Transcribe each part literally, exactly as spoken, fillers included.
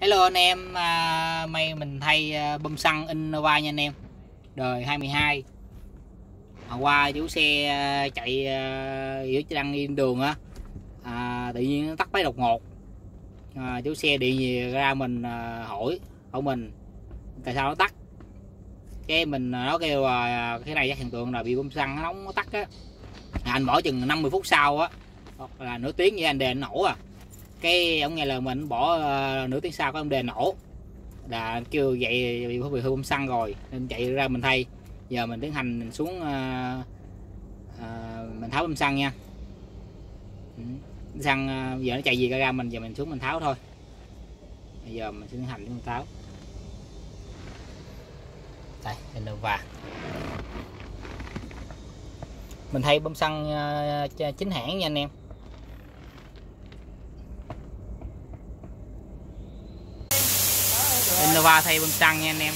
Hello anh em, à, may mình thay à, bơm xăng Innova nha anh em. Đời hai mươi hai. Hôm qua chủ xe à, chạy à, giữa đang đi đường á, à, tự nhiên nó tắt máy đột ngột. À, chủ xe điện ra mình à, hỏi hỏi mình tại sao nó tắt. Cái mình nó kêu là cái này chắc hiện tượng là bị bơm xăng nó nóng nó tắt á. À, anh bỏ chừng năm mươi phút sau á, hoặc là nửa tiếng như anh đề anh nổ à. Cái ông nghe lời mình bỏ uh, nửa tiếng sau có ông đề nổ là kêu vậy bị bị hư bơm xăng rồi nên chạy ra mình thay. Giờ mình tiến hành mình xuống uh, uh, mình tháo bơm xăng nha. Xăng uh, giờ nó chạy gì ra mình, giờ mình xuống mình tháo thôi. Bây giờ mình tiến hành mình tháo. Đây, Innova. Mình thay bơm xăng uh, chính hãng nha anh em. Innova thay bơm xăng nha anh em.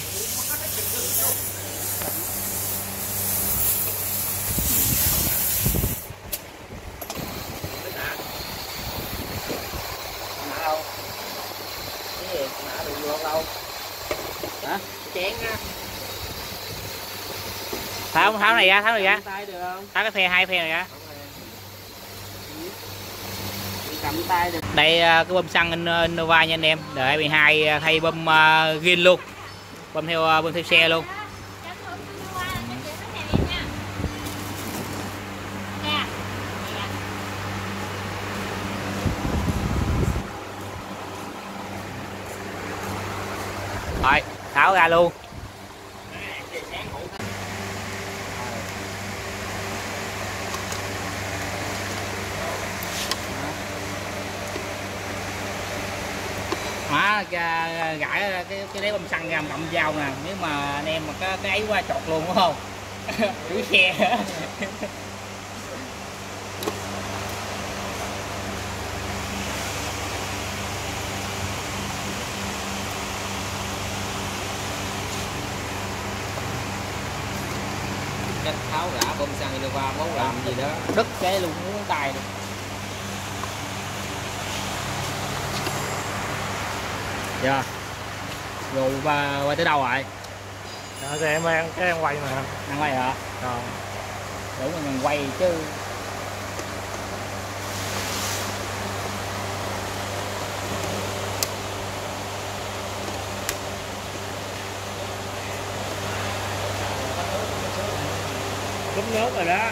Tháo tháo này ra, tháo này ra. Tháo cái phe hai phe này ra. Đây cái bơm xăng Innova nha anh em, đời hai mươi hai thay bơm uh, gin luôn, bơm theo bơm theo xe luôn. Rồi tháo ra luôn. Má gãi cái cái đế bơm xăng ra cầm dao nè, nếu mà anh em mà có cái ấy quá chọt luôn đúng không? Rủi xe. Cách tháo rã bơm xăng đi qua món làm gì đó, đứt cái luôn muốn tay này. Dạ. Rồi qua qua tới đâu rồi? Dạ thì em ăn cái em quay mà. Ăn quay hả? Rồi. Đủ mà mình quay chứ. Cúp nước rồi đó.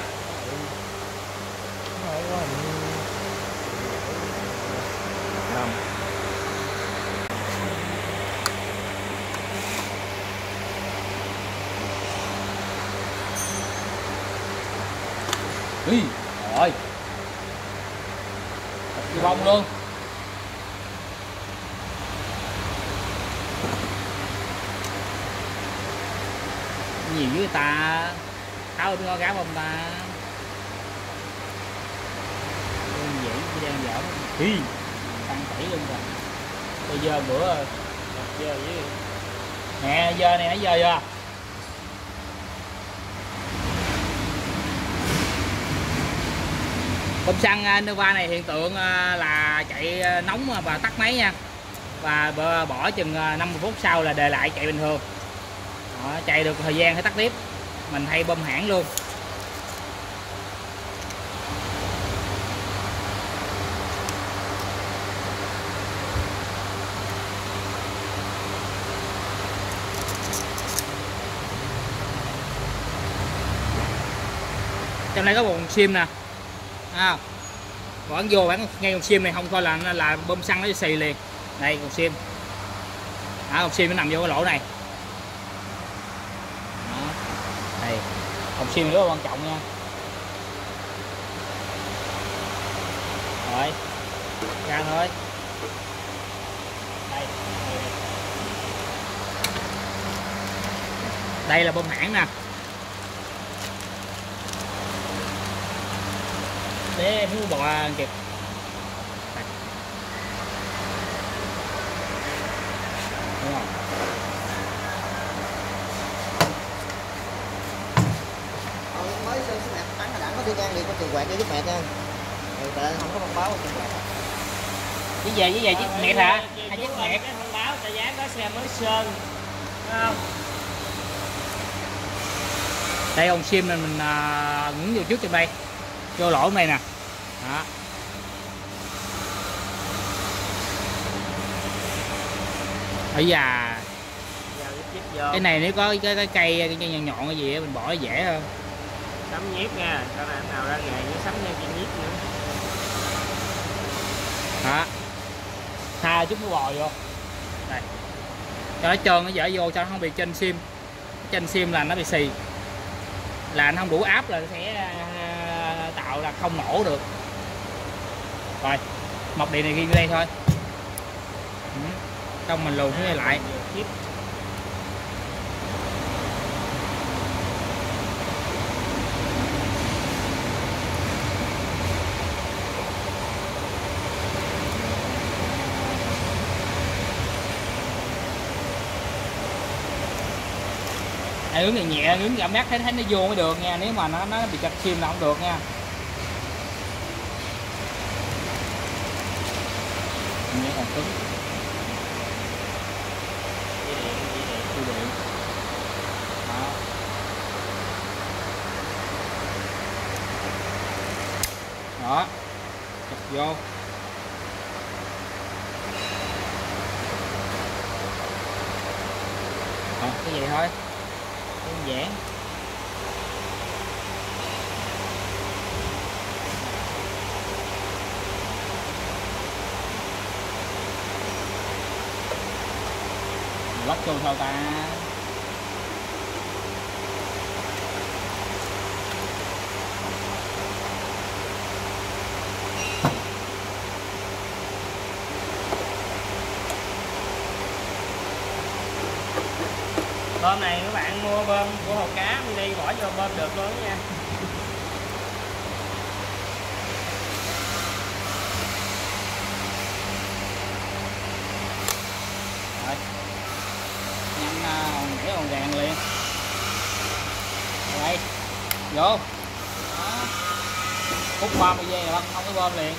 Ui, rồi đi vòng luôn. Nhiều với ta tháo nó gá bông ta. Đơn giản đơn giản. Hi, tăng tẩy luôn rồi. Bây giờ bữa rồi. Giờ với nè, giờ này nãy giờ chưa? Bơm xăng Innova này hiện tượng là chạy nóng và tắt máy nha, và bỏ chừng năm mươi phút sau là đề lại chạy bình thường. Đó, chạy được thời gian phải tắt tiếp. Mình thay bơm hãng luôn. Trong đây có một sim nè. À, bỏ vô bán ngay con sim này không coi là là bơm xăng nó xì liền. Đây con sim, à, con sim nó nằm vô cái lỗ này. Đó. Đây con sim rất là quan trọng nha. Rồi ra thôi. Đây, đây là bơm hãng nè. Để em mua bò kịp. Đúng không? Ờ, mới sơn sinh nạp bán đẳng có đi ngang đi có trường quạt đi giúp mẹ con. Không có thông báo. Chỉ về với về chiếc mẹ hả? Hai chiếc mẹ. ta dán đó xe mới sơn. Thấy không? Đây ông sim này mình à, ngưỡng vô trước trên đây, vô lỗ này nè. Đó. Bây giờ cái này nếu có cái, cái cây cái nhọn nhọn cái gì mình bỏ dễ hơn. Sắm nhíp nha, cho nên nào ra nghề với sắm cái nhíp nữa. Đó. Tha chút nó bò vô. Đây. Cho nó trơn nó dở vô cho nó không bị chênh sim. Chênh sim là nó bị xì. Là anh không đủ áp là nó sẽ tạo là không nổ được. Rồi, mọc điện này ghi đây thôi. Xong mình lùn cái lại. Nướng này nhẹ, nướng cảm giác thấy, thấy nó vô mới được nha, nếu mà nó, nó bị chặt sim là không được nha. Nhớ còn cứng. Dây điện, dây điện, dây điện. Đó. Đó. Chặt vô. Đó, cái gì thôi. Đơn giản. Lắp vô sao ta? Bơm này các bạn mua bơm của Hồ Cá đi bỏ vô bơm được luôn nha. Rồi. Nhanh hòn rẻ hòn ràng liền. Đây. Vô. Đó. Phút ba mươi giây là không có bơm liền.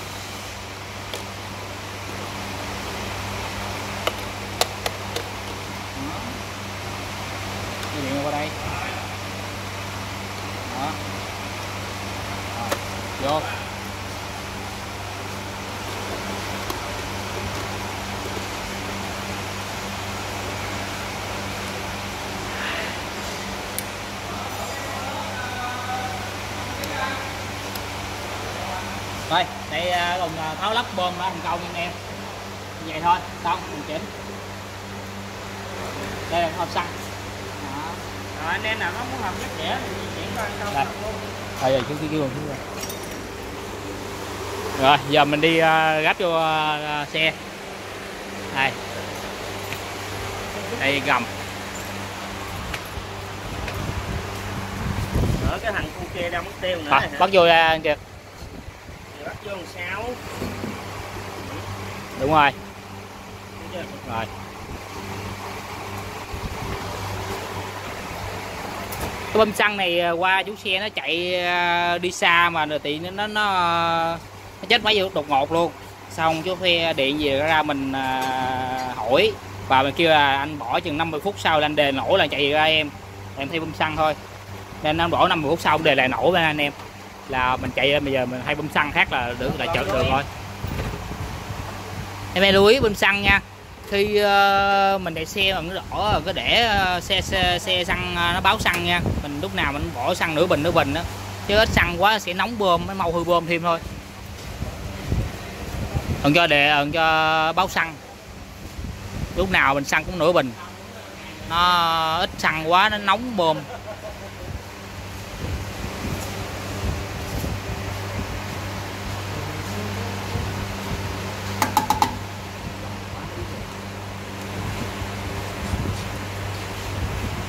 Điện qua đây. Đó. Rồi, vô. Rồi, đây cùng tháo lắp bơm đã thành công anh em. Vậy thôi, xong mình chỉnh. Đây là hộp xăng. Rồi anh em nào nó muốn làm rất rẻ thì chuyển qua không đặt luôn. Thôi rồi chúng kia kêu chúng kia. Rồi giờ mình đi uh, gắp vô uh, xe. Đây. Đây gầm. Ở cái thằng con kia đang mất tiêu nữa. À, bắt vô ra anh Kiệt. Bắt vô một sáu. Đúng rồi. Rồi. Cái bơm xăng này qua chủ xe nó chạy đi xa mà rồi thì nó nó nó chết máy vô đột ngột luôn. Xong chú xe điện về ra mình hỏi và mình kêu là anh bỏ chừng năm mươi phút sau là anh đề nổ là chạy ra em. Em thay bơm xăng thôi. Nên anh bỏ năm mươi phút sau đề lại nổ với anh em. Là mình chạy bây giờ mình thay bơm xăng khác là được là chợ được thôi. Em hãy lưu ý bơm xăng nha. Khi mình để xe mà nó đỏ cứ để xe xe, xe xăng nó báo xăng nha, mình lúc nào mình bỏ xăng nửa bình nửa bình đó, chứ ít xăng quá sẽ nóng bơm, nó mau hư bơm thêm thôi. Còn cho để còn cho báo xăng lúc nào mình xăng cũng nửa bình, nó ít xăng quá nó nóng bơm.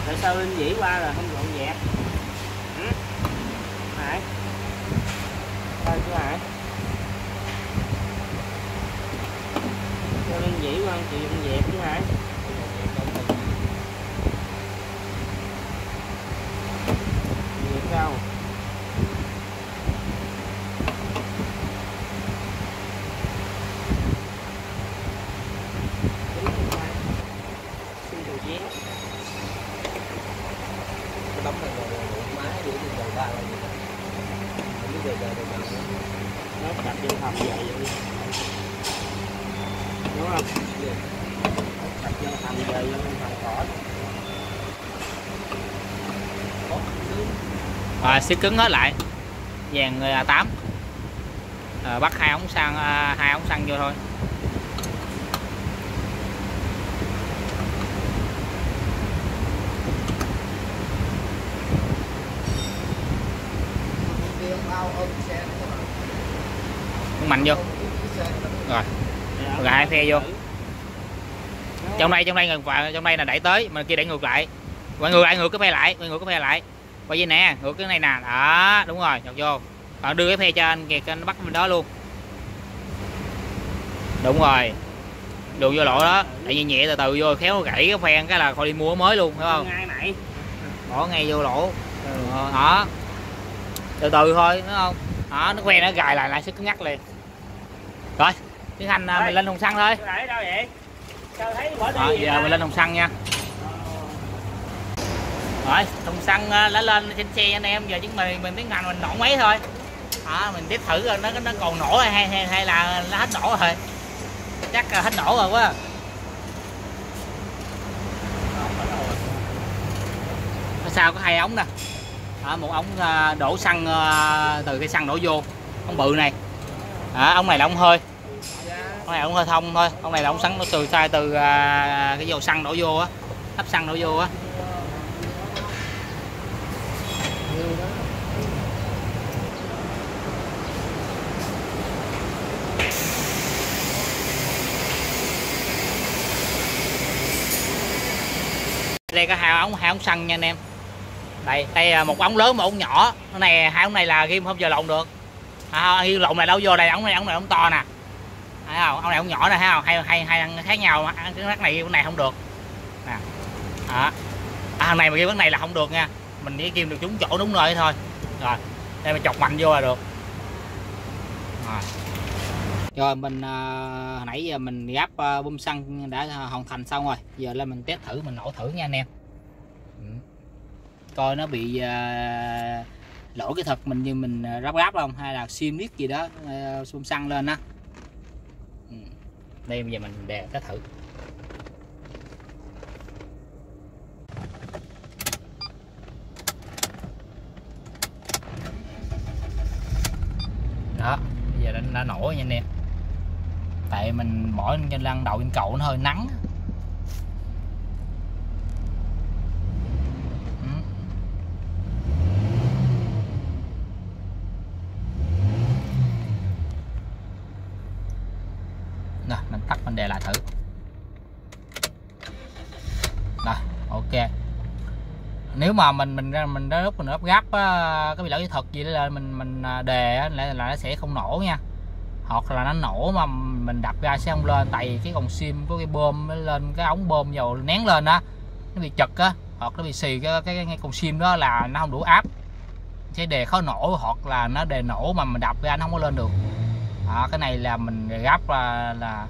Tại sao linh dĩ qua là không dọn dẹp? Ừ. Hải. Thôi chú Hải. Sao linh dĩ qua chị dọn dẹp chú Hải? Dẹp sao? Đúng rồi. Rồi siết cứng hết lại, vàng người tám à, bắt hai ống xăng, hai ống xăng vô thôi. Mạnh vô rồi, rồi hai phe vô. Trong đây trong đây ngược vào, trong đây là đẩy tới mà kia đẩy ngược lại. Mọi người lại ngược cái phe lại, mọi người cái phe lại. Quay vậy nè, ngược cái này nè, đó, đúng rồi, nhọc vô. Bạn đưa cái phe cho anh Kiệt, anh bắt bên đó luôn. Đúng rồi. Đùa vô lỗ đó, tại vì nhẹ từ từ vô khéo gãy cái phe cái là khỏi đi mua mới luôn, phải không? Bỏ ngay vô lỗ. Đó. Từ từ thôi, đúng không? Đó, nó quen nó gài lại lại sức cứng ngắt liền. Rồi, Tiến Hành mình lên thùng xăng thôi. Rồi, giờ mình lên thùng xăng nha. Rồi, thùng xăng đã lên trên xe anh em, giờ chúng mình mình Tiến Hành mình nổ máy thôi. À, mình tiếp thử rồi nó nó còn nổ hay hay, hay là nó hết nổ rồi. Chắc là hết nổ rồi quá. Ở sau có hai ống nè. À, một ống đổ xăng từ cái xăng đổ vô, ống bự này. À, ống này là ống hơi. Ống này ống hơi thông thôi, ống này là ống xăng nó từ sai từ cái dầu xăng đổ vô á, hấp xăng đổ vô á. Đây có hai ống hai ống xăng nha anh em. Đây, đây là một ống lớn một ống nhỏ. Cái này hai ống này là ghim không giờ lộn được. À, ghim lộn này đâu vô đây, ống này ống này ống to nè. Thấy không? Ống này ống nhỏ nè, thấy không? Hai hai hai khác nhau, cái mắt này cái này không được. Nè. Đó. À, thằng này mà ghim cái này là không được nha. Mình chỉ ghim được trúng chỗ đúng nơi thôi. Rồi, đây mình chọc mạnh vô là được. Rồi. Rồi mình à, hồi nãy giờ mình gáp à, bơm xăng đã hoàn thành xong rồi. Giờ lên mình test thử, mình nổ thử nha anh em. Ừ. Coi nó bị à, lỗi kỹ thuật mình như mình ráp gáp không hay là sim nick gì đó à, bơm xăng lên á. Ừ. Đây bây giờ mình đè test thử. Đó, bây giờ đã, đã nổ nha anh em. Tại mình bỏ trên lăn đầu trên cậu nó hơi nắng. Ừ. Nè, mình tắt mình đề lại thử. Rồi, ok. Nếu mà mình mình ra mình đó lúc mình ốp gáp á, cái bị lỗi kỹ thuật gì đó là mình mình đề á, là, là nó sẽ không nổ nha. Hoặc là nó nổ mà mình đập ra sẽ không lên, tại vì cái còng sim của cái bơm nó lên, cái ống bơm dầu nén lên á, nó bị chật á, hoặc nó bị xì cái cái, cái còng sim đó là nó không đủ áp, sẽ đề khó nổ, hoặc là nó đề nổ mà mình đập ra nó không có lên được. À, cái này là mình gáp là, là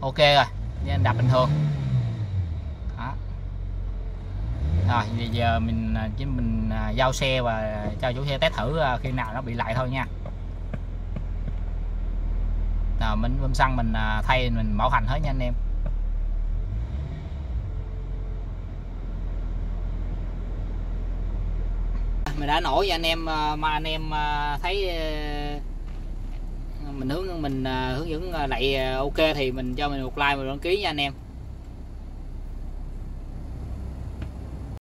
ok rồi, nên đập bình thường. Đó. Rồi bây giờ mình chỉ mình giao xe và cho chủ xe test thử khi nào nó bị lại thôi nha. Nào mình bơm xăng mình thay mình bảo hành hết nha anh em. Mình đã nổi với anh em mà anh em thấy mình hướng mình hướng dẫn lại ok thì mình cho mình một like và đăng ký nha anh em.